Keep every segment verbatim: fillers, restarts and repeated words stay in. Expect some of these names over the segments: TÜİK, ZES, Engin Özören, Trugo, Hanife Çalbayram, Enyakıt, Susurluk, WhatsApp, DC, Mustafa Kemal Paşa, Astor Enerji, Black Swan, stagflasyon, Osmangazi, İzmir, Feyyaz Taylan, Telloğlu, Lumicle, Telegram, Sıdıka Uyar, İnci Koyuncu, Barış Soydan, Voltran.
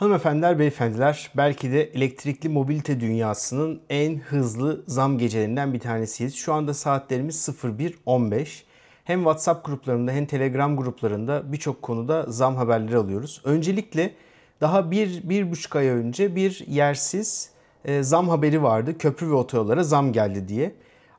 Hanımefendiler, beyefendiler, belki de elektrikli mobilite dünyasının en hızlı zam gecelerinden bir tanesiyiz. Şu anda saatlerimiz sıfır bir on beş. Hem WhatsApp gruplarında hem Telegram gruplarında birçok konuda zam haberleri alıyoruz. Öncelikle daha bir, bir buçuk ay önce bir yersiz e, zam haberi vardı. Köprü ve otoyollara zam geldi diye.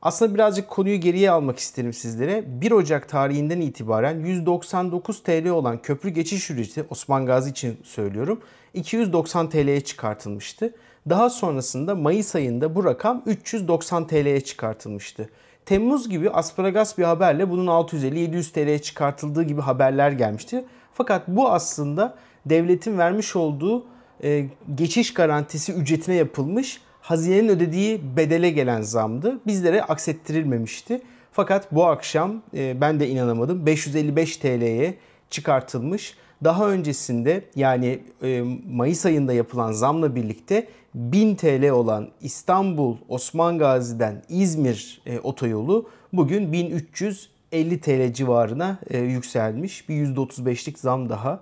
Aslında birazcık konuyu geriye almak isterim sizlere. bir Ocak tarihinden itibaren yüz doksan dokuz TL olan köprü geçiş ücreti, Osmangazi için söylüyorum, iki yüz doksan TL'ye çıkartılmıştı. Daha sonrasında Mayıs ayında bu rakam üç yüz doksan TL'ye çıkartılmıştı. Temmuz gibi asparagas bir haberle bunun altı yüz elli yedi yüz TL'ye çıkartıldığı gibi haberler gelmişti. Fakat bu aslında devletin vermiş olduğu e, geçiş garantisi ücretine yapılmış, hazinenin ödediği bedele gelen zamdı. Bizlere aksettirilmemişti. Fakat bu akşam e, ben de inanamadım, beş yüz elli beş TL'ye çıkartılmış. Daha öncesinde, yani e, Mayıs ayında yapılan zamla birlikte bin TL olan İstanbul Osmangazi'den İzmir e, otoyolu bugün bin üç yüz elli TL civarına e, yükselmiş. Bir yüzde otuz beşlik zam daha.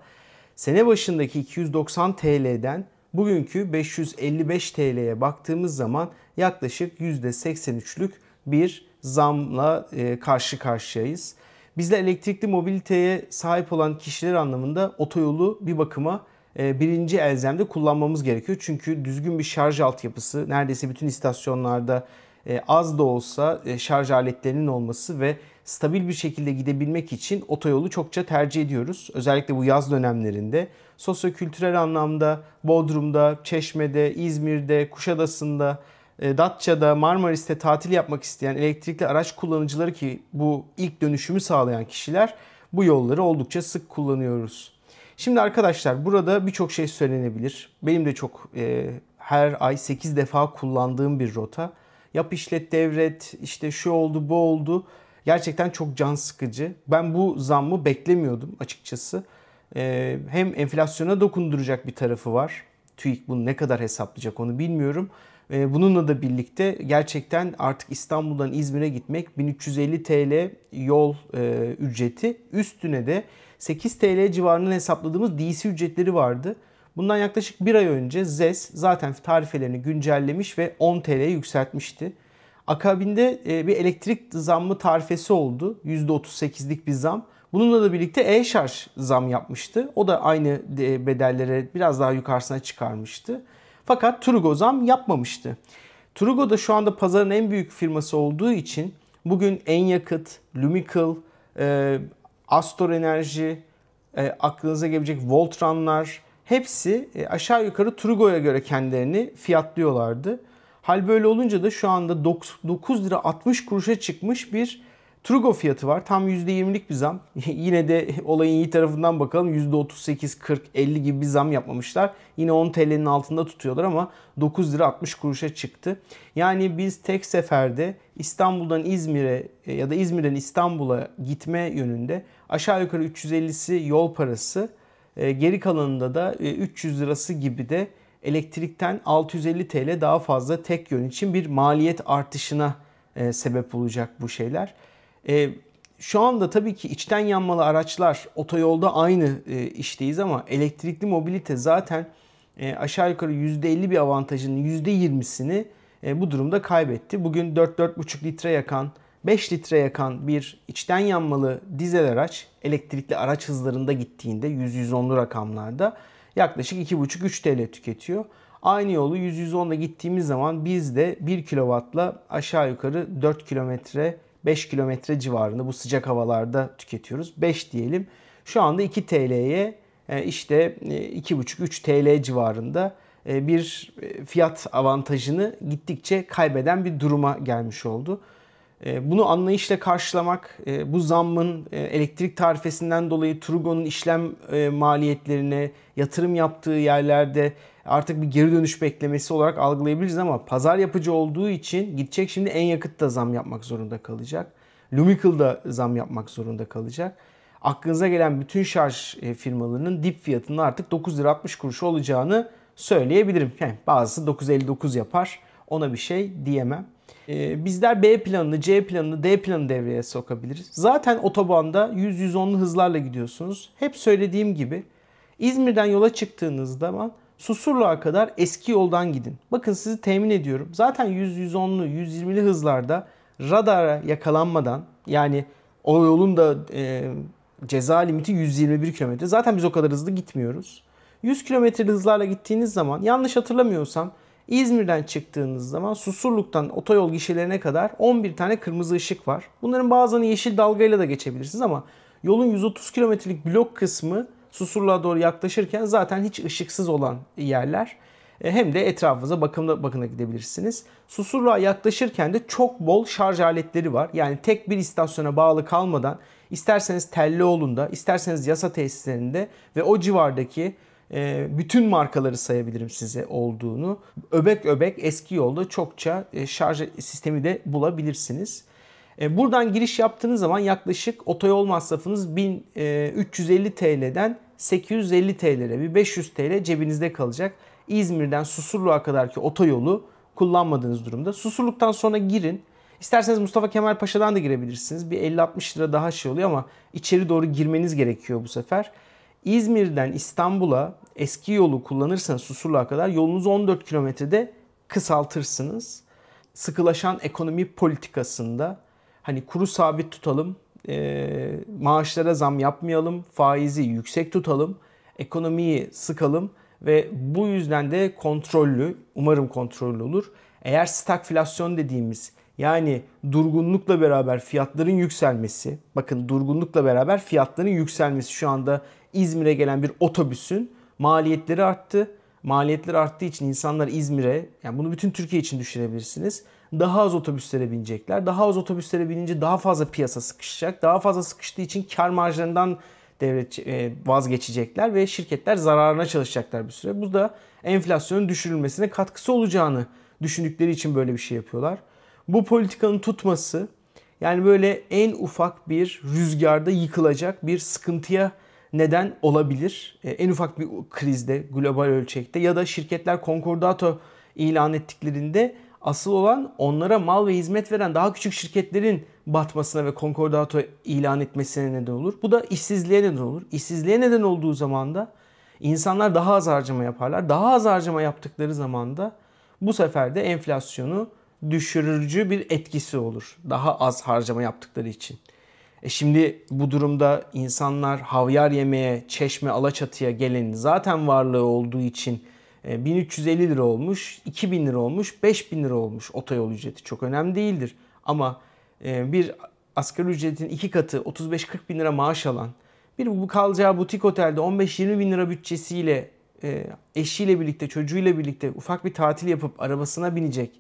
Sene başındaki iki yüz doksan TL'den bugünkü beş yüz elli beş TL'ye baktığımız zaman yaklaşık yüzde seksen üçlük bir zamla karşı karşıyayız. Bizler elektrikli mobiliteye sahip olan kişiler anlamında otoyolu bir bakıma birinci elzemde kullanmamız gerekiyor. Çünkü düzgün bir şarj altyapısı, neredeyse bütün istasyonlarda az da olsa şarj aletlerinin olması ve stabil bir şekilde gidebilmek için otoyolu çokça tercih ediyoruz. Özellikle bu yaz dönemlerinde sosyo-kültürel anlamda Bodrum'da, Çeşme'de, İzmir'de, Kuşadası'nda, Datça'da, Marmaris'te tatil yapmak isteyen elektrikli araç kullanıcıları, ki bu ilk dönüşümü sağlayan kişiler, bu yolları oldukça sık kullanıyoruz. Şimdi arkadaşlar, burada birçok şey söylenebilir. Benim de çok e, her ay sekiz defa kullandığım bir rota. Yap işlet devret, işte şu oldu bu oldu. Gerçekten çok can sıkıcı. Ben bu zammı beklemiyordum açıkçası. Ee, hem enflasyona dokunduracak bir tarafı var. TÜİK bunu ne kadar hesaplayacak onu bilmiyorum. Ee, bununla da birlikte gerçekten artık İstanbul'dan İzmir'e gitmek bin üç yüz elli TL yol e, ücreti. Üstüne de sekiz TL civarının hesapladığımız D C ücretleri vardı. Bundan yaklaşık bir ay önce Z E S zaten tarifelerini güncellemiş ve on TL'ye yükseltmişti. Akabinde bir elektrik zammı tarifesi oldu. yüzde otuz sekizlik bir zam. Bununla da birlikte e-şarj zam yapmıştı. O da aynı bedellere biraz daha yukarısına çıkarmıştı. Fakat Trugo zam yapmamıştı. Trugo da şu anda pazarın en büyük firması olduğu için bugün Enyakıt, Lumicle, Astor Enerji, aklınıza gelecek Voltranlar, hepsi aşağı yukarı Trugo'ya göre kendilerini fiyatlıyorlardı. Hal böyle olunca da şu anda dokuz lira altmış kuruşa çıkmış bir Trugo fiyatı var. Tam yüzde yirmilik bir zam. Yine de olayın iyi tarafından bakalım. yüzde otuz sekiz, kırk, elli gibi bir zam yapmamışlar. Yine on TL'nin altında tutuyorlar ama dokuz lira altmış kuruşa çıktı. Yani biz tek seferde İstanbul'dan İzmir'e ya da İzmir'den İstanbul'a gitme yönünde aşağı yukarı üç yüz ellisi yol parası, geri kalanında da üç yüz lirası gibi de elektrikten altı yüz elli TL daha fazla tek yön için bir maliyet artışına e, sebep olacak bu şeyler. E, şu anda tabii ki içten yanmalı araçlar, otoyolda aynı e, işteyiz ama elektrikli mobilite zaten e, aşağı yukarı yüzde elli bir avantajının yüzde yirmisini e, bu durumda kaybetti. Bugün dört dört buçuk litre yakan, beş litre yakan bir içten yanmalı dizel araç elektrikli araç hızlarında gittiğinde yüz yüz onlu rakamlarda yaklaşık iki buçuk üç TL tüketiyor. Aynı yolu yüz yüz onla gittiğimiz zaman biz de bir kilovatla aşağı yukarı dört kilometre, beş kilometre civarında bu sıcak havalarda tüketiyoruz. beş diyelim. Şu anda iki TL'ye, işte iki buçuk üç TL civarında bir fiyat avantajını gittikçe kaybeden bir duruma gelmiş oldu. Bunu anlayışla karşılamak, bu zammın elektrik tarifesinden dolayı Trugo'nun işlem maliyetlerine, yatırım yaptığı yerlerde artık bir geri dönüş beklemesi olarak algılayabiliriz ama pazar yapıcı olduğu için gidecek şimdi Enyakıt da zam yapmak zorunda kalacak. Lumicle da zam yapmak zorunda kalacak. Aklınıza gelen bütün şarj firmalarının dip fiyatının artık dokuz lira altmış kuruşu olacağını söyleyebilirim. Yani bazısı dokuz elli dokuz yapar, ona bir şey diyemem. Bizler B planını, C planını, D planını devreye sokabiliriz. Zaten otobanda yüz yüz onlu hızlarla gidiyorsunuz. Hep söylediğim gibi İzmir'den yola çıktığınız zaman Susurluğa kadar eski yoldan gidin. Bakın sizi temin ediyorum. Zaten yüz, yüz onlu, yüz yirmili hızlarda radara yakalanmadan, yani o yolun da e, ceza limiti yüz yirmi bir kilometre. Zaten biz o kadar hızlı gitmiyoruz. yüz kilometreli hızlarla gittiğiniz zaman, yanlış hatırlamıyorsam İzmir'den çıktığınız zaman Susurluk'tan otoyol gişelerine kadar on bir tane kırmızı ışık var. Bunların bazılarını yeşil dalgayla da geçebilirsiniz ama yolun yüz otuz kilometrelik blok kısmı Susurluğa doğru yaklaşırken zaten hiç ışıksız olan yerler. Hem de etrafınıza bakımda bakına gidebilirsiniz. Susurluğa yaklaşırken de çok bol şarj aletleri var. Yani tek bir istasyona bağlı kalmadan isterseniz Telloğlu'nda, isterseniz yasa tesislerinde ve o civardaki bütün markaları sayabilirim size olduğunu. Öbek öbek eski yolda çokça şarj sistemi de bulabilirsiniz. Buradan giriş yaptığınız zaman yaklaşık otoyol masrafınız bin üç yüz elli TL'den sekiz yüz elli TL'ye, bir beş yüz TL cebinizde kalacak. İzmir'den Susurluk'a kadarki otoyolu kullanmadığınız durumda. Susurluk'tan sonra girin. İsterseniz Mustafa Kemal Paşa'dan da girebilirsiniz. Bir elli altmış lira daha şey oluyor ama içeri doğru girmeniz gerekiyor bu sefer. İzmir'den İstanbul'a eski yolu kullanırsanız Susurluk'a kadar yolunuzu on dört kilometrede kısaltırsınız. Sıkılaşan ekonomi politikasında hani kuru sabit tutalım, e, maaşlara zam yapmayalım, faizi yüksek tutalım, ekonomiyi sıkalım ve bu yüzden de kontrollü, umarım kontrollü olur. Eğer stagflasyon dediğimiz, yani durgunlukla beraber fiyatların yükselmesi, bakın durgunlukla beraber fiyatların yükselmesi, şu anda İzmir'e gelen bir otobüsün maliyetleri arttı. Maliyetler arttığı için insanlar İzmir'e, yani bunu bütün Türkiye için düşünebilirsiniz, daha az otobüslere binecekler. Daha az otobüslere binince daha fazla piyasa sıkışacak. Daha fazla sıkıştığı için kar marjlarından devlet vazgeçecekler ve şirketler zararına çalışacaklar bir süre. Bu da enflasyonun düşürülmesine katkısı olacağını düşündükleri için böyle bir şey yapıyorlar. Bu politikanın tutması, yani böyle en ufak bir rüzgarda yıkılacak bir sıkıntıya neden olabilir. En ufak bir krizde, global ölçekte ya da şirketler konkordato ilan ettiklerinde asıl olan onlara mal ve hizmet veren daha küçük şirketlerin batmasına ve konkordato ilan etmesine neden olur. Bu da işsizliğe neden olur. İşsizliğe neden olduğu zaman da insanlar daha az harcama yaparlar. Daha az harcama yaptıkları zaman da bu sefer de enflasyonu düşürücü bir etkisi olur. Daha az harcama yaptıkları için. E şimdi bu durumda insanlar havyar yemeye, Çeşme, Alaçatı'ya gelenin zaten varlığı olduğu için bin üç yüz elli lira olmuş, iki bin lira olmuş, beş bin lira olmuş otoyol ücreti. Çok önemli değildir. Ama bir asgari ücretin iki katı otuz beş kırk bin lira maaş alan, bir bu kalacağı butik otelde on beş yirmi bin lira bütçesiyle, eşiyle birlikte, çocuğuyla birlikte ufak bir tatil yapıp arabasına binecek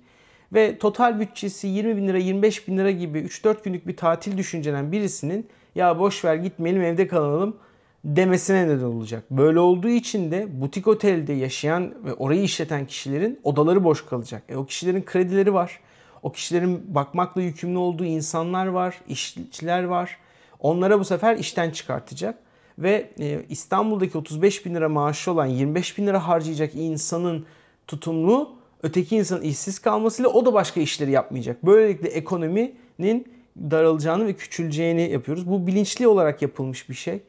ve total bütçesi yirmi bin lira, yirmi beş bin lira gibi üç dört günlük bir tatil düşüncelen birisinin ya boşver gitmeyelim evde kalalım demesine neden olacak. Böyle olduğu için de butik otelde yaşayan ve orayı işleten kişilerin odaları boş kalacak. E, o kişilerin kredileri var. O kişilerin bakmakla yükümlü olduğu insanlar var, işçiler var. Onlara bu sefer işten çıkartacak. Ve e, İstanbul'daki otuz beş bin lira maaşı olan yirmi beş bin lira harcayacak insanın tutumlu, öteki insanın işsiz kalmasıyla o da başka işleri yapmayacak. Böylelikle ekonominin daralacağını ve küçüleceğini yapıyoruz. Bu bilinçli olarak yapılmış bir şey.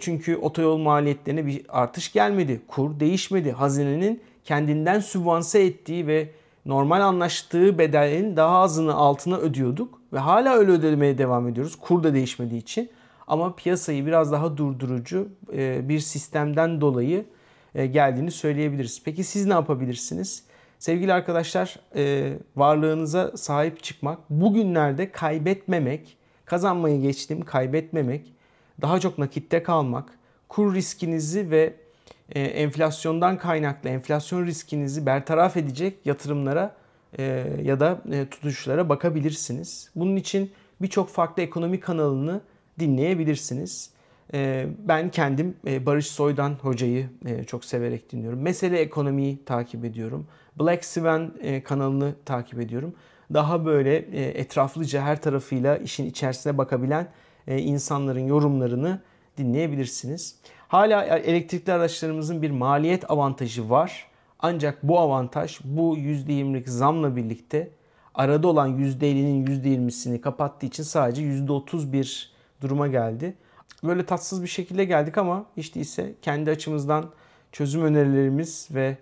Çünkü otoyol maliyetlerine bir artış gelmedi. Kur değişmedi. Hazinenin kendinden sübvanse ettiği ve normal anlaştığı bedelin daha azını altına ödüyorduk. Ve hala öyle ödemeye devam ediyoruz. Kur da değişmediği için. Ama piyasayı biraz daha durdurucu bir sistemden dolayı geldiğini söyleyebiliriz. Peki siz ne yapabilirsiniz? Sevgili arkadaşlar, varlığınıza sahip çıkmak, bugünlerde kaybetmemek, kazanmayı geçtim kaybetmemek, daha çok nakitte kalmak, kur riskinizi ve enflasyondan kaynaklı enflasyon riskinizi bertaraf edecek yatırımlara ya da tutuşlara bakabilirsiniz. Bunun için birçok farklı ekonomi kanalını dinleyebilirsiniz. Ben kendim Barış Soydan hocayı çok severek dinliyorum. Mesele ekonomiyi takip ediyorum. Black Swan kanalını takip ediyorum. Daha böyle etraflıca her tarafıyla işin içerisine bakabilen insanların yorumlarını dinleyebilirsiniz. Hala elektrikli araçlarımızın bir maliyet avantajı var. Ancak bu avantaj bu yüzde yirmilik zamla birlikte arada olan yüzde ellinin yüzde yirmisini kapattığı için sadece yüzde otuz bir duruma geldi. Böyle tatsız bir şekilde geldik ama hiç değilse kendi açımızdan çözüm önerilerimiz ve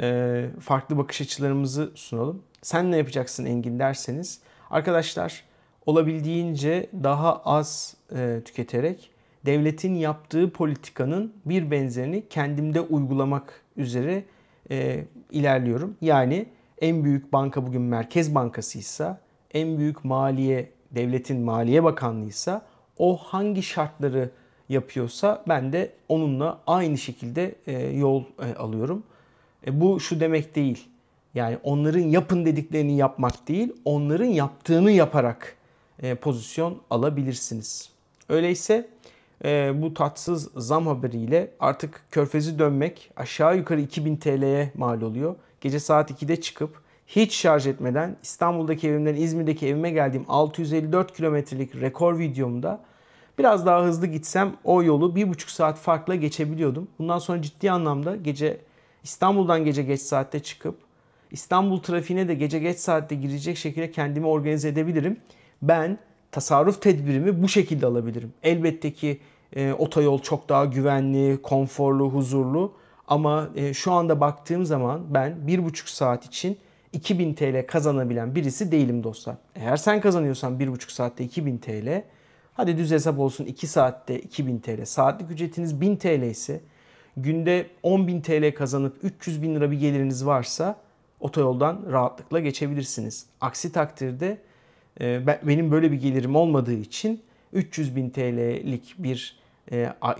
e, farklı bakış açılarımızı sunalım. Sen ne yapacaksın Engin derseniz, arkadaşlar olabildiğince daha az e, tüketerek devletin yaptığı politikanın bir benzerini kendimde uygulamak üzere e, ilerliyorum. Yani en büyük banka bugün Merkez Bankası'ysa, en büyük maliye, devletin Maliye Bakanlığı'ysa, o hangi şartları yapıyorsa ben de onunla aynı şekilde e, yol e, alıyorum. E, bu şu demek değil. Yani onların yapın dediklerini yapmak değil, onların yaptığını yaparak e, pozisyon alabilirsiniz. Öyleyse e, bu tatsız zam haberiyle artık körfezi dönmek aşağı yukarı iki bin TL'ye mal oluyor. Gece saat ikide çıkıp hiç şarj etmeden İstanbul'daki evimden İzmir'deki evime geldiğim altı yüz elli dört kilometrelik rekor videomda biraz daha hızlı gitsem o yolu bir buçuk saat farkla geçebiliyordum. Bundan sonra ciddi anlamda gece İstanbul'dan gece geç saatte çıkıp İstanbul trafiğine de gece geç saatte girecek şekilde kendimi organize edebilirim. Ben tasarruf tedbirimi bu şekilde alabilirim. Elbette ki e, otoyol çok daha güvenli, konforlu, huzurlu ama e, şu anda baktığım zaman ben bir buçuk saat için iki bin TL kazanabilen birisi değilim dostlar. Eğer sen kazanıyorsan bir buçuk saatte iki bin TL, hadi düz hesap olsun iki saatte iki bin TL, saatlik ücretiniz bin TL ise günde on bin TL kazanıp üç yüz bin lira bir geliriniz varsa otoyoldan rahatlıkla geçebilirsiniz. Aksi takdirde benim böyle bir gelirim olmadığı için üç yüz bin TL'lik bir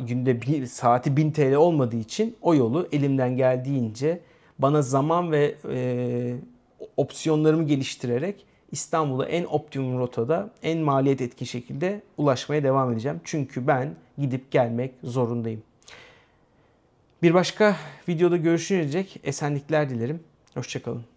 günde bir saati bin TL olmadığı için o yolu elimden geldiğince bana zaman ve e, opsiyonlarımı geliştirerek İstanbul'a en optimum rotada, en maliyet etkin şekilde ulaşmaya devam edeceğim. Çünkü ben gidip gelmek zorundayım. Bir başka videoda görüşünceye dek esenlikler dilerim. Hoşça kalın.